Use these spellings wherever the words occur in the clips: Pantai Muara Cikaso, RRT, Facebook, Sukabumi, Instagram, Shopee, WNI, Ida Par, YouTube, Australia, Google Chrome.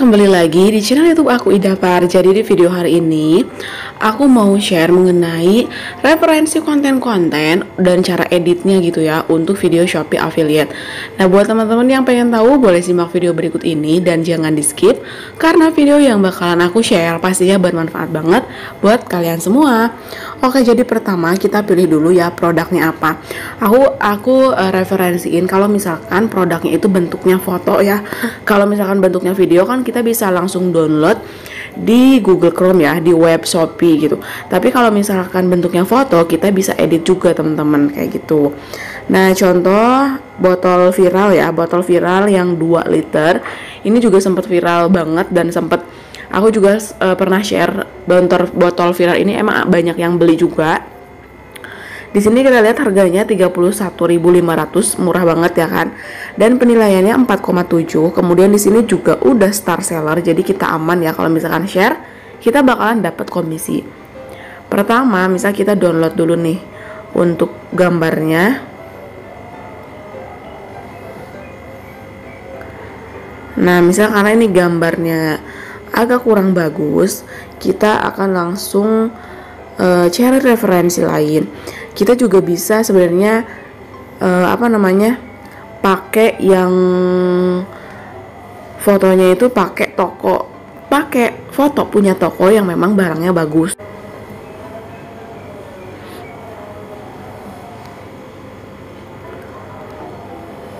Kembali lagi di channel YouTube aku, Ida Par. Jadi di video hari ini aku mau share mengenai referensi konten-konten dan cara editnya gitu ya untuk video Shopee affiliate. Nah, buat teman-teman yang pengen tahu boleh simak video berikut ini dan jangan di skip, karena video yang bakalan aku share pastinya bermanfaat banget buat kalian semua. Oke, jadi pertama kita pilih dulu ya produknya apa. Aku referensiin kalau misalkan produknya itu bentuknya foto ya. Kalau misalkan bentuknya video kan kita bisa langsung download di Google Chrome ya, di web Shopee gitu. Tapi kalau misalkan bentuknya foto, kita bisa edit juga teman-teman kayak gitu. Nah, contoh botol viral ya, botol viral yang 2 liter. Ini juga sempat viral banget dan sempat aku juga pernah share botol viral ini, emang banyak yang beli juga. Di sini kita lihat harganya 31.500, murah banget ya kan. Dan penilaiannya 4,7. Kemudian di sini juga udah star seller, jadi kita aman ya kalau misalkan share, kita bakalan dapat komisi. Pertama, misal kita download dulu nih untuk gambarnya. Nah, misal karena ini gambarnya agak kurang bagus, kita akan langsung cari referensi lain. Kita juga bisa sebenarnya pakai yang fotonya itu pakai toko, pakai foto punya toko yang memang barangnya bagus.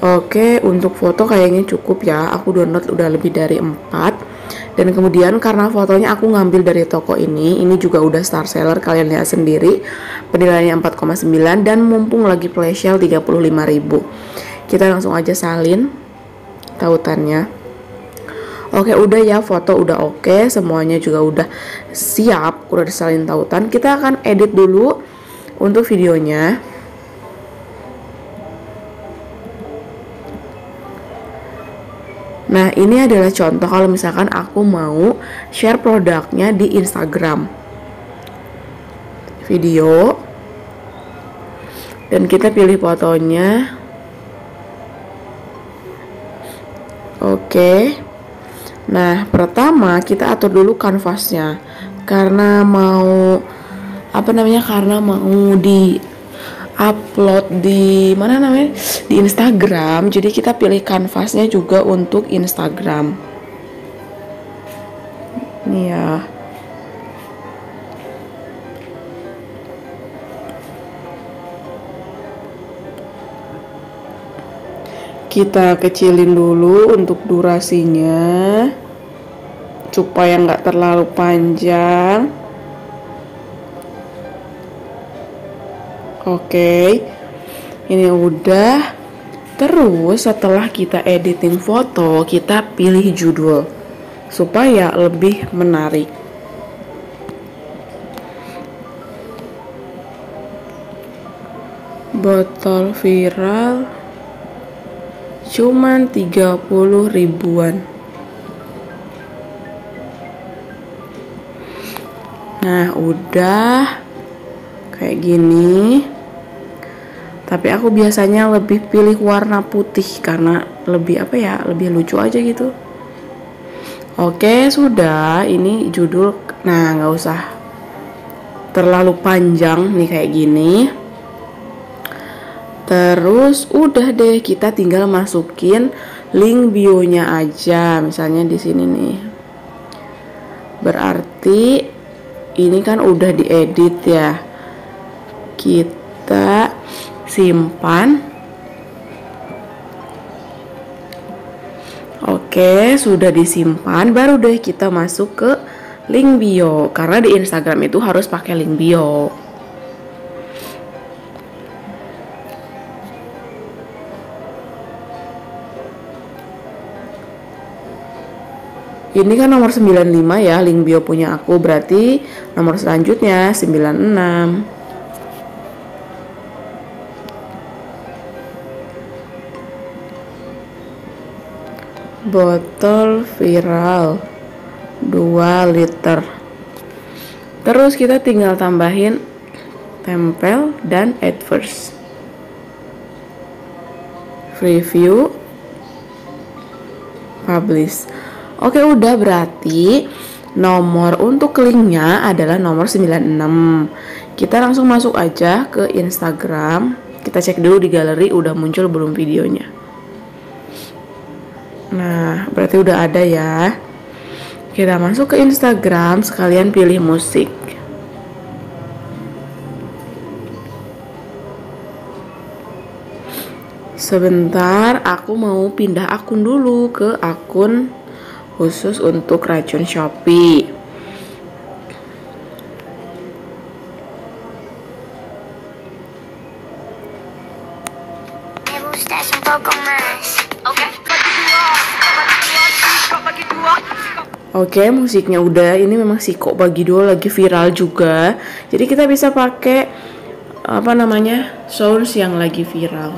Oke, untuk foto kayaknya cukup ya. Aku download udah lebih dari 4. Dan kemudian karena fotonya aku ngambil dari toko ini juga udah star seller, kalian lihat sendiri. Penilaiannya 4,9 dan mumpung lagi flash sale 35.000. Kita langsung aja salin tautannya. Oke, udah ya, foto udah oke, semuanya juga udah siap, udah disalin tautan. Kita akan edit dulu untuk videonya. Nah, ini adalah contoh kalau misalkan aku mau share produknya di Instagram video, dan kita pilih fotonya. Oke, nah pertama kita atur dulu kanvasnya, karena mau di upload di mana namanya, di Instagram. Jadi kita pilih kanvasnya juga untuk Instagram nih ya. Kita kecilin dulu untuk durasinya supaya nggak terlalu panjang. Oke, ini udah. Terus setelah kita editing foto, kita pilih judul supaya lebih menarik. Botol viral cuman 30 ribuan. Nah, udah kayak gini. Tapi aku biasanya lebih pilih warna putih karena lebih lebih lucu aja gitu. Oke, sudah. Ini judul. Nah, nggak usah terlalu panjang nih kayak gini. Terus udah deh, kita tinggal masukin link bio-nya aja. Misalnya di sini nih. Berarti ini kan udah diedit ya. Kita simpan. Oke, sudah disimpan. Baru deh kita masuk ke link bio, karena di Instagram itu harus pakai link bio. Ini kan nomor 95 ya, link bio punya aku. Berarti nomor selanjutnya 96. Botol viral 2 liter. Terus kita tinggal tambahin tempel dan add first, preview, publish. Oke, udah. Berarti nomor untuk linknya adalah nomor 96. Kita langsung masuk aja ke Instagram. Kita cek dulu di galeri udah muncul belum videonya. Nah, berarti udah ada ya. Kita masuk ke Instagram, sekalian pilih musik. Sebentar, aku mau pindah akun dulu ke akun khusus untuk racun Shopee. Oke, musiknya udah. Ini memang Siko Bagi Dua lagi viral juga. Jadi kita bisa pakai apa namanya, source yang lagi viral.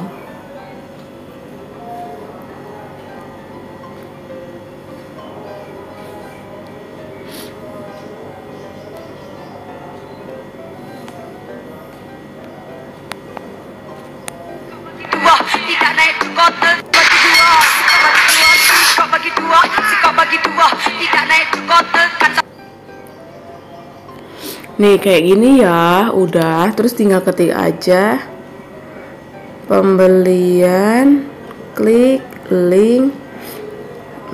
Nih kayak gini ya, udah. Terus tinggal ketik aja pembelian, klik link.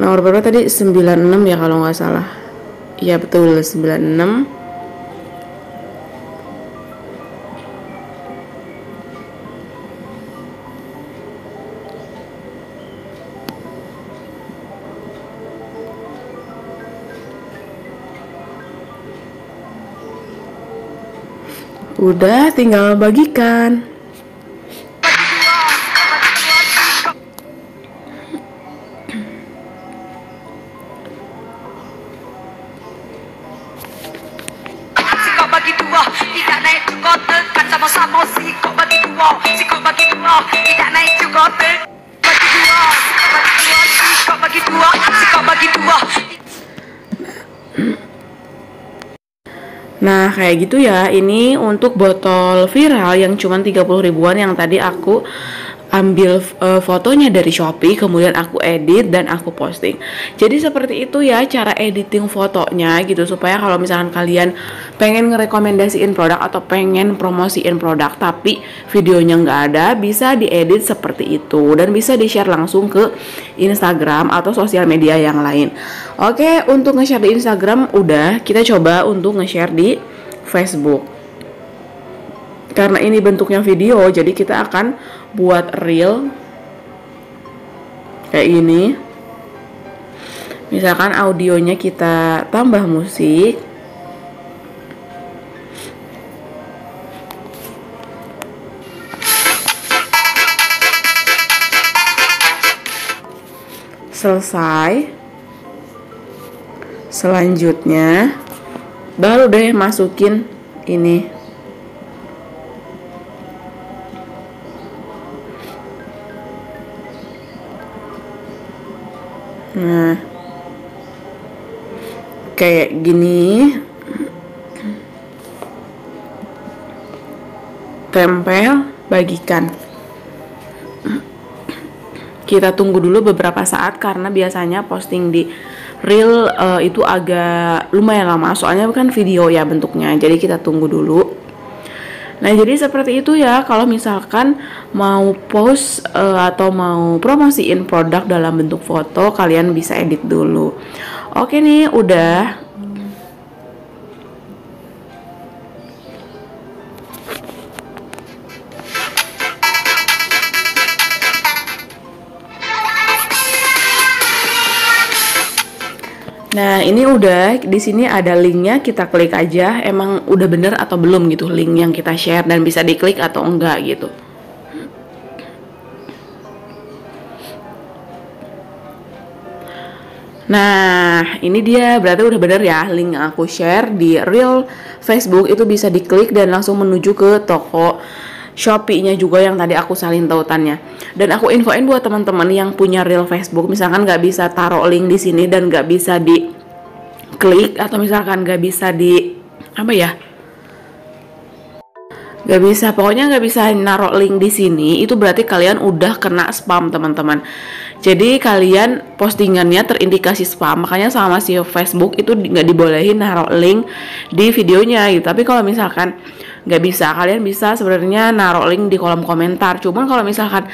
Nomor berapa tadi? 96 ya kalau nggak salah. Iya betul, 96. Udah, tinggal bagikan. Nah kayak gitu ya, ini untuk botol viral yang cuman 30 ribuan, yang tadi aku ambil fotonya dari Shopee, kemudian aku edit dan aku posting. Jadi seperti itu ya cara editing fotonya gitu, supaya kalau misalkan kalian pengen ngerekomendasiin produk atau pengen promosiin produk tapi videonya nggak ada, bisa diedit seperti itu dan bisa di-share langsung ke Instagram atau sosial media yang lain. Oke, untuk nge-share di Instagram udah. Kita coba untuk nge-share di Facebook. Karena ini bentuknya video, jadi kita akan buat reel kayak ini. Misalkan audionya kita tambah musik. Selesai. Selanjutnya baru deh masukin ini. Nah, kayak gini. Tempel, bagikan. Kita tunggu dulu beberapa saat karena biasanya posting di Reel itu agak lumayan lama, soalnya bukan video ya bentuknya. Jadi kita tunggu dulu. Nah jadi seperti itu ya, kalau misalkan mau post atau mau promosiin produk dalam bentuk foto, kalian bisa edit dulu. Oke nih udah. Nah ini udah, di sini ada linknya, kita klik aja emang udah bener atau belum gitu link yang kita share, dan bisa diklik atau enggak gitu. Nah ini dia, berarti udah bener ya link yang aku share di Reel Facebook itu bisa diklik dan langsung menuju ke toko Shopee-nya juga yang tadi aku salin tautannya. Dan aku infoin buat teman-teman yang punya Reel Facebook, misalkan nggak bisa taruh link di sini dan nggak bisa di klik atau misalkan nggak bisa di apa ya, nggak bisa, pokoknya nggak bisa naruh link di sini. Itu berarti kalian udah kena spam, teman-teman. Jadi kalian postingannya terindikasi spam, makanya sama si Facebook itu nggak dibolehin naruh link di videonya gitu. Tapi kalau misalkan nggak bisa, kalian bisa sebenarnya naruh link di kolom komentar. Cuman kalau misalkan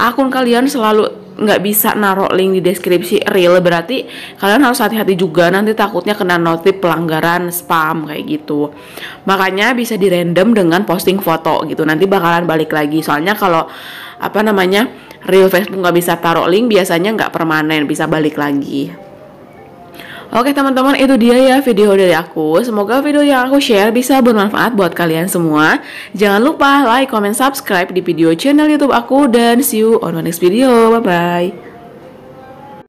akun kalian selalu nggak bisa naruh link di deskripsi reel, berarti kalian harus hati-hati juga, nanti takutnya kena notif pelanggaran spam kayak gitu. Makanya bisa di random dengan posting foto gitu, nanti bakalan balik lagi. Soalnya kalau apa namanya reel Facebook nggak bisa taruh link, biasanya nggak permanen, bisa balik lagi. Oke teman-teman, itu dia ya video dari aku. Semoga video yang aku share bisa bermanfaat buat kalian semua. Jangan lupa like, comment, subscribe di video channel YouTube aku. Dan see you on my next video. Bye-bye.